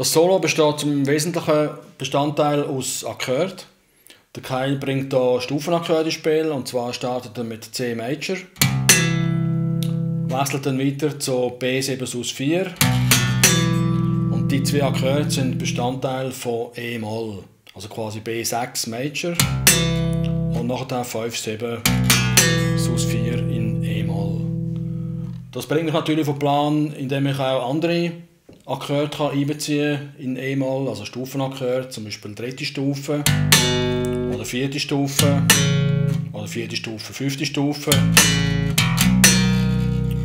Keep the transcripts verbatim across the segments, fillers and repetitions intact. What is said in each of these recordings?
Das Solo besteht zum wesentlichen Bestandteil aus Akkord. Der Kai bringt hier Stufenakkorde ins Spiel, und zwar startet er mit C Major, wechselt dann weiter zu B sieben sus vier, und die zwei Akkorde sind Bestandteil von E Moll, also quasi B sechs Major und nachher fünf sieben sus vier in E Moll. Das bringt mich natürlich auf den Plan, indem ich auch andere Akkorde kann einbeziehen in E Moll, also Stufenakkorde, zum Beispiel dritte Stufe oder vierte Stufe oder vierte Stufe, fünfte Stufe.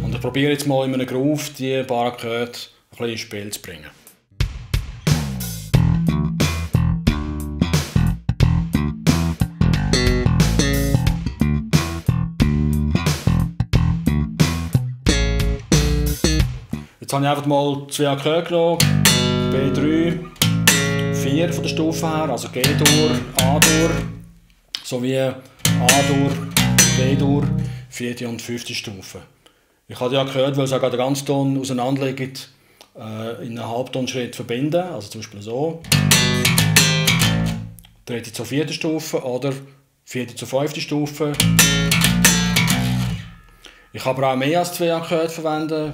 Und ich probiere jetzt mal in einem Groove die paar Akkorde ein bisschen ins Spiel zu bringen. Jetzt habe ich einfach mal zwei Akkorde genommen, B drei, vier von der Stufe her, also G-Dur, A-Dur, sowie A-Dur, B-Dur, vierte und fünfte Stufe. Ich habe ja gehört, weil es auch den ganzen Ton auseinanderliegt, äh, in einen Halbtonschritt verbinden, also zum Beispiel so. Dritte zur vierten Stufe oder vierte zur fünften Stufe. Ich kann aber auch mehr als zwei Akkorde verwenden.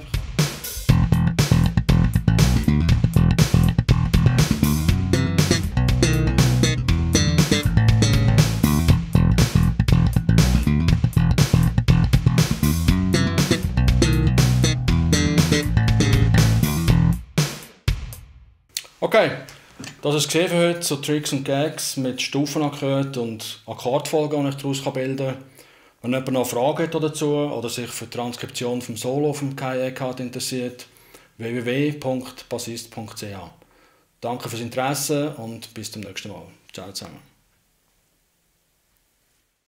Okay, das ist es für heute, so Tricks und Gags mit Stufenakkorden und Akkordfolgen, die ich daraus bilden kann. Wenn jemand noch Fragen hat dazu oder sich für die Transkription vom Solo von Kai Eckhardt interessiert, w w w punkt bassist punkt c h. Danke fürs Interesse und bis zum nächsten Mal. Ciao zusammen.